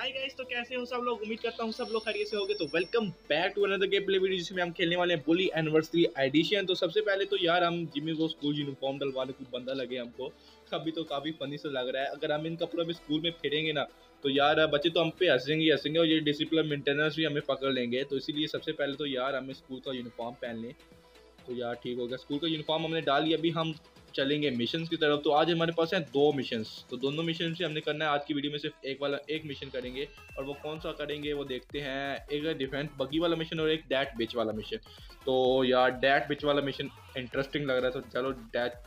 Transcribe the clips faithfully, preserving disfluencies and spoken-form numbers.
Hi guys, तो कैसे हो सब लोग। उम्मीद करता हूँ सब लोग खैरियत से होंगे। तो welcome back to another game play video जिसमें हम खेलने वाले हैं बुली एनिवर्सरी एडिशन। तो सबसे पहले तो यार हम जिम्मी को स्कूल यूनिफॉर्म डलवाने कुछ बंदा लगे हमको, अभी तो काफ़ी फनी से लग रहा है। अगर हम इनका पूरा स्कूल में फेरेंगे ना तो यार बच्चे तो हम पे हंसेंगे हंसेंगे और ये डिसिप्लिन मेंटेनेंस भी हमें पकड़ लेंगे। तो इसीलिए सबसे पहले तो यार हमें स्कूल का यूनिफॉर्म पहन लें तो यार ठीक हो गया। स्कूल का यूनिफॉर्म हमने डाल लिया, अभी हम चलेंगे मिशंस की तरफ। तो आज हमारे पास हैं दो मिशंस, तो दोनों मिशन से हमने करना है। आज की वीडियो में सिर्फ एक वाला एक मिशन करेंगे और वो कौन सा करेंगे वो देखते हैं। एक डिफेंस बगी वाला मिशन और एक डैट बिच वाला मिशन। तो यार डैट बिच वाला मिशन इंटरेस्टिंग लग रहा है, तो चलो डैट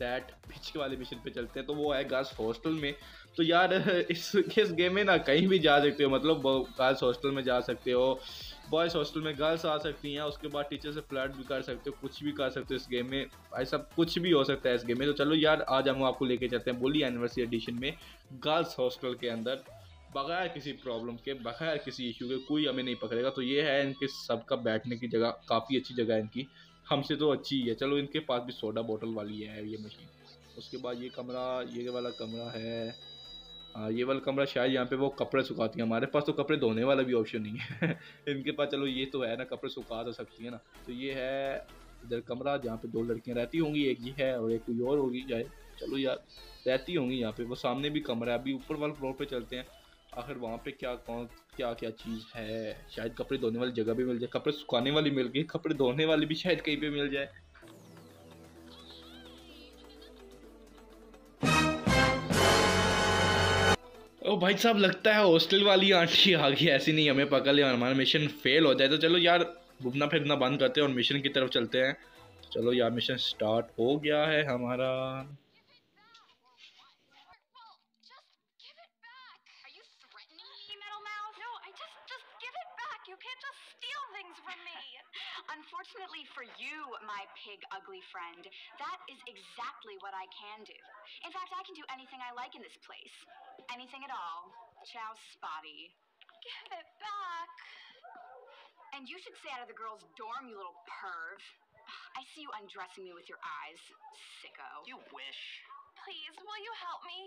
डैट बिच वाले मिशन पे चलते हैं। तो वो है गर्ल्स हॉस्टल में। तो यार इस इस गेम में ना कहीं भी जा सकते हो, मतलब गर्ल्स हॉस्टल में जा सकते हो, बॉयज़ हॉस्टल में गर्ल्स आ सकती हैं, उसके बाद टीचर से फ्लर्ट भी कर सकते हो, कुछ भी कर सकते हो इस गेम में। भाई सब कुछ भी हो सकता है इस गेम में। तो चलो यार आज हम आपको लेके चलते हैं बुली एनिवर्सरी एडिशन में गर्ल्स हॉस्टल के अंदर, बगैर किसी प्रॉब्लम के, बगैर किसी इशू के, कोई हमें नहीं पकड़ेगा। तो ये है इनके सबका बैठने की जगह, काफ़ी अच्छी जगह है इनकी, हमसे तो अच्छी है। चलो इनके पास भी सोडा बोतल वाली है ये मशीन। उसके बाद ये कमरा, ये वाला कमरा है, हाँ ये वाला कमरा, शायद यहाँ पे वो कपड़े सुखाती हैं। हमारे पास तो कपड़े धोने वाला भी ऑप्शन नहीं है इनके पास। चलो ये तो है ना, कपड़े सुखा तो सकती है ना। तो ये है इधर कमरा जहाँ पे दो लड़कियाँ रहती होंगी, एक ये है और एक कोई और होगी शायद। चलो यार रहती होंगी यहाँ पे। वो सामने भी कमरा है। अभी ऊपर वाले फ्लोर पर चलते हैं, आखिर वहाँ पे क्या कौन क्या क्या चीज़ है। शायद कपड़े धोने वाली जगह भी मिल जाए, कपड़े सुखाने वाली मिल गई, कपड़े धोने वाली भी शायद कहीं पे मिल जाए। ओ भाई साहब, लगता है हॉस्टल वाली आंटी आ गई, ऐसी नहीं हमें पकड़ ले, हमारा मिशन फेल हो जाए। तो चलो यार घूमना फिरना बंद करते हैं और मिशन की तरफ चलते हैं। चलो यार मिशन स्टार्ट हो गया है हमारा। Unfortunately for you, my pig ugly friend, that is exactly what I can do. In fact, I can do anything I like in this place. Anything at all. Ciao, Spotty. Give it back. And you should stay out of the girls' dorm, you little perv. I see you undressing me with your eyes, sicko. You wish. Please, will you help me?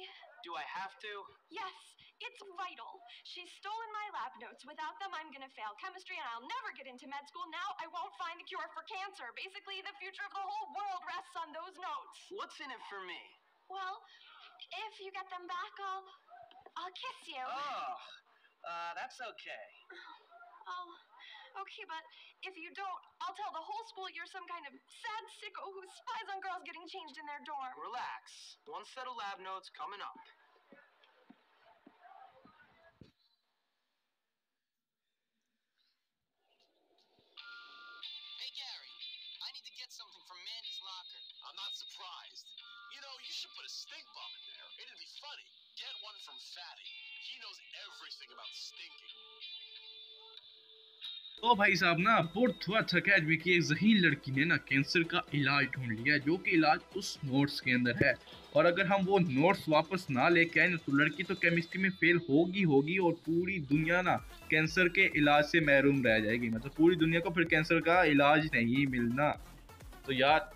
Do I have to? Yes, it's vital. She's stolen my lab notes. Without them, I'm gonna fail chemistry and I'll never get into med school. Now I won't find the cure for cancer. Basically, the future of the whole world rests on those notes. What's in it for me? Well, if you get them back, I'll... I'll kiss you. Oh, uh, that's okay. Oh, okay, but if you don't, I'll tell the whole school you're some kind of sad sicko who spies on girls getting changed in their dorm. Relax. One set of lab notes coming up. Hey, Gary. I need to get something from Mandy's locker. I'm not surprised. You know, you should put a stink bomb in there. It'd be funny. Get one from Fatty. He knows everything about stinking. तो भाई साहब ना बुर्थवर्थ academy की एक जहीन लड़की ने ना cancer का इलाज ढूंढ लिया, जो कि इलाज उस नोट्स के अंदर है। और अगर हम वो नोट्स वापस ना लेके आए ना तो लड़की तो केमिस्ट्री में फेल होगी होगी और पूरी दुनिया ना कैंसर के इलाज से महरूम रह जाएगी। मतलब पूरी दुनिया को फिर कैंसर का इलाज नहीं मिलना। तो यार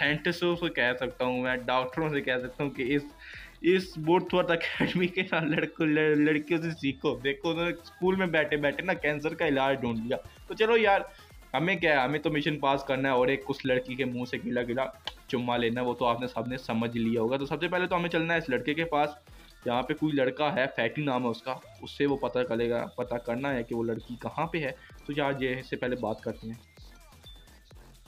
साइंटिस्टों से कह सकता हूँ मैं, डॉक्टरों से कह सकता हूँ कि इस इस बुर्थवर्थ अकेडमी के ना लड़कों लड़, लड़कियों से सीखो। देखो उन्होंने स्कूल में बैठे बैठे ना कैंसर का इलाज ढूंढ लिया। तो चलो यार हमें क्या है, हमें तो मिशन पास करना है और एक उस लड़की के मुंह से गिला गिला चुम्मा लेना, वो तो आपने सबने समझ लिया होगा। तो सबसे पहले तो हमें चलना है इस लड़के के पास, जहाँ पे कोई लड़का है, फैटी नाम है उसका, उससे वो पता चलेगा, पता करना है कि वो लड़की कहाँ पर है। तो यार ये इससे पहले बात करते हैं।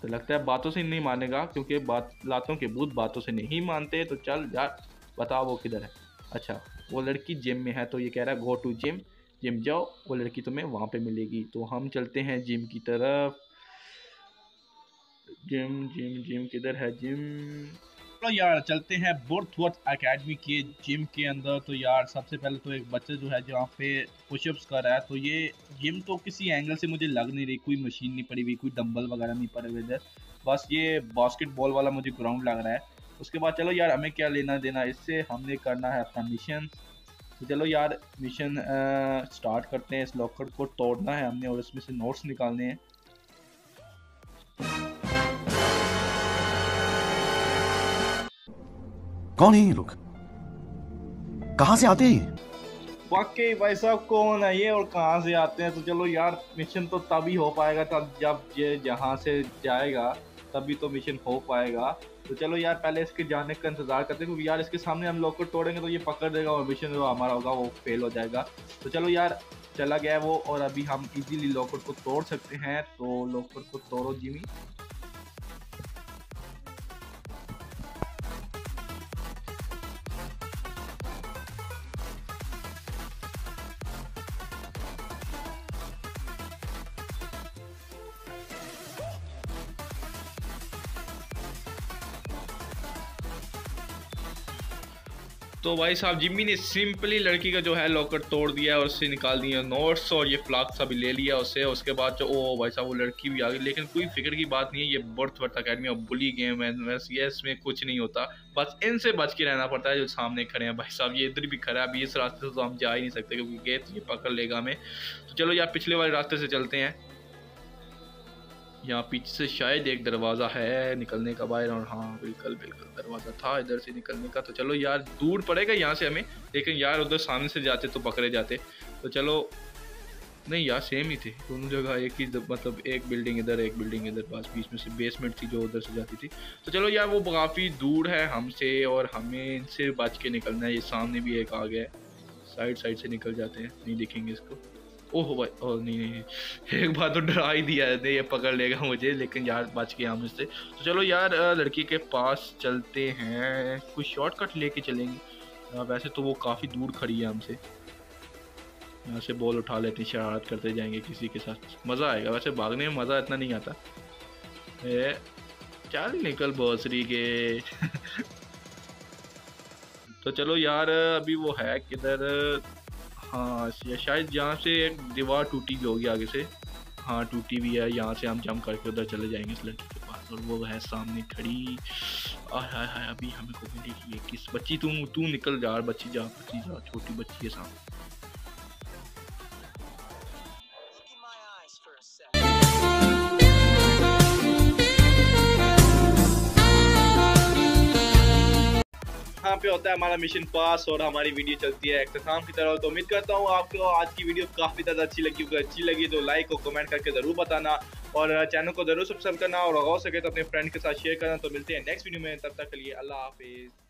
तो लगता है बातों से नहीं मानेगा, क्योंकि बात लातों के भूत बातों से नहीं मानते। तो चल यार बताओ वो किधर है। अच्छा वो लड़की जिम में है, तो ये कह रहा है गो टू जिम, जिम जाओ, वो लड़की तुम्हें वहाँ पे मिलेगी। तो हम चलते हैं जिम की तरफ। जिम जिम जिम किधर है जिम। तो यार चलते हैं बुर्थवर्थ अकेडमी के जिम के अंदर। तो यार सबसे पहले तो एक बच्चा जो है जहाँ पे पुशअप्स कर रहा है। तो ये जिम तो किसी एंगल से मुझे लग नहीं रही, कोई मशीन नहीं पड़ी हुई, कोई डंबल वगैरह नहीं पड़े हुए इधर, बस ये बास्केटबॉल वाला मुझे ग्राउंड लग रहा है। उसके बाद चलो यार हमें क्या लेना देना इससे, हमने करना है अपना मिशन। तो चलो यार मिशन स्टार्ट करते हैं। इस लॉकर को तोड़ना है हमने और इसमें से नोट्स निकालने हैं। कौन है ये लोग, कहाँ से आते हैं? वाकई भाई साहब कौन है ये और कहाँ से आते हैं। तो चलो यार मिशन तो तभी हो पाएगा तब जब ये जहाँ से जाएगा तभी तो मिशन हो पाएगा। तो चलो यार पहले इसके जाने का इंतजार करते हैं क्योंकि यार इसके सामने हम लोग को तोड़ेंगे तो ये पकड़ देगा और मिशन जो हमारा होगा वो फेल हो जाएगा। तो चलो यार चला गया है वो और अभी हम इजीली लॉकर को तोड़ सकते हैं। तो लॉकर को तोड़ो जिमी। तो भाई साहब जिम्मी ने सिंपली लड़की का जो है लॉकर तोड़ दिया और उससे निकाल दिया नोट्स और ये फ्लाक्स भी ले लिया उससे। उसके बाद जो ओ भाई साहब वो लड़की भी आ गई, लेकिन कोई फिक्र की बात नहीं है। ये बुलवर्थ एकेडमी और बुली गेम है, इसमें कुछ नहीं होता, बस इनसे बच के रहना पड़ता है जो सामने खड़े हैं। भाई साहब ये इधर भी खड़ा है, अभी इस रास्ते से तो हम जा ही नहीं सकते क्योंकि गेट ये पकड़ लेगा हमें। तो चलो यार पिछले वाले रास्ते से चलते हैं, यहाँ पीछे से शायद एक दरवाज़ा है निकलने का बाहर। और हाँ बिल्कुल बिल्कुल दरवाज़ा था इधर से निकलने का। तो चलो यार दूर पड़ेगा यहाँ से हमें, लेकिन यार उधर सामने से जाते तो पकड़े जाते। तो चलो नहीं यार सेम ही थे दोनों जगह, एक ही मतलब एक बिल्डिंग इधर एक बिल्डिंग इधर, पास बीच में से बेसमेंट थी जो उधर से जाती थी। तो चलो यार वो काफ़ी दूर है हमसे और हमें इनसे बच के निकलना है। ये सामने भी एक आ गया है, साइड साइड से निकल जाते हैं, नहीं दिखेंगे इसको। ओह भाई ओ नहीं नहीं एक बार तो डरा ही दिया है, ये पकड़ लेगा मुझे, लेकिन यार बच गया हम इससे। तो चलो यार लड़की के पास चलते हैं, कुछ शॉर्टकट लेके चलेंगे। वैसे तो वो काफ़ी दूर खड़ी है हमसे, यहाँ से बॉल उठा लेते हैं, शरारत करते जाएंगे किसी के साथ, मज़ा आएगा। वैसे भागने में मज़ा इतना नहीं आता है। चल निकल बॉसरी के। तो चलो यार अभी वो है किधर, हाँ शायद यहाँ से एक दीवार टूटी भी होगी आगे से, हाँ टूटी भी है, यहाँ से हम जंप करके उधर चले जाएंगे इस लड़की के पास। और वो है सामने खड़ी, और हाय हाय अभी हमें को देखिए किस बच्ची, तू तू निकल जा बच्ची जा बच्ची जा, छोटी बच्ची है सामने। यहाँ पे होता है हमारा मिशन पास और हमारी वीडियो चलती है एक्सरसाइज की तरह। तो उम्मीद करता हूँ आपको आज की वीडियो काफ़ी ज़्यादा अच्छी लगी होगी। अच्छी लगी तो लाइक और कमेंट करके ज़रूर बताना और चैनल को ज़रूर सब्सक्राइब करना और हो सके तो अपने फ्रेंड के साथ शेयर करना। तो मिलते हैं नेक्स्ट वीडियो में, तब तक के लिए अल्लाह हाफिज़।